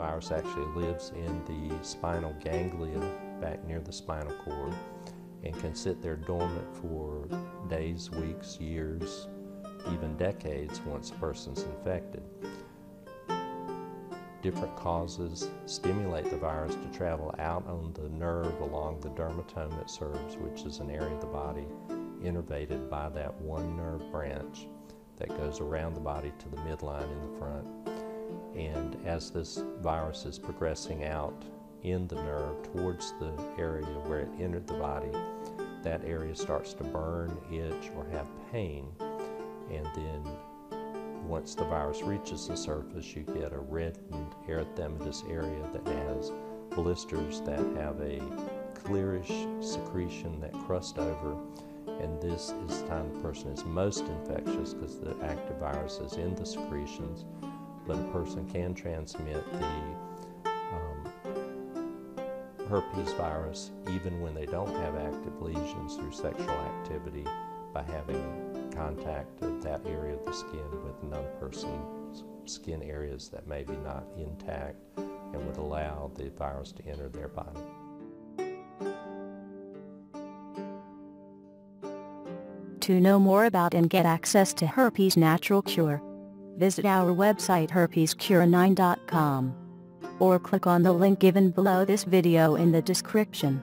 virus actually lives in the spinal ganglia back near the spinal cord and can sit there dormant for days, weeks, years, even decades once a person's infected. Different causes stimulate the virus to travel out on the nerve along the dermatome it serves, which is an area of the body innervated by that one nerve branch that goes around the body to the midline in the front. And as this virus is progressing out in the nerve towards the area where it entered the body, that area starts to burn, itch, or have pain. And then once the virus reaches the surface, you get a reddened erythematous area that has blisters that have a clearish secretion that crust over. And this is the time the person is most infectious because the active virus is in the secretions. But a person can transmit the herpes virus even when they don't have active lesions through sexual activity by having contact of that area of the skin with another person's skin areas that may be not intact and would allow the virus to enter their body. To know more about and get access to herpes natural cure, visit our website herpescure9.com or click on the link given below this video in the description.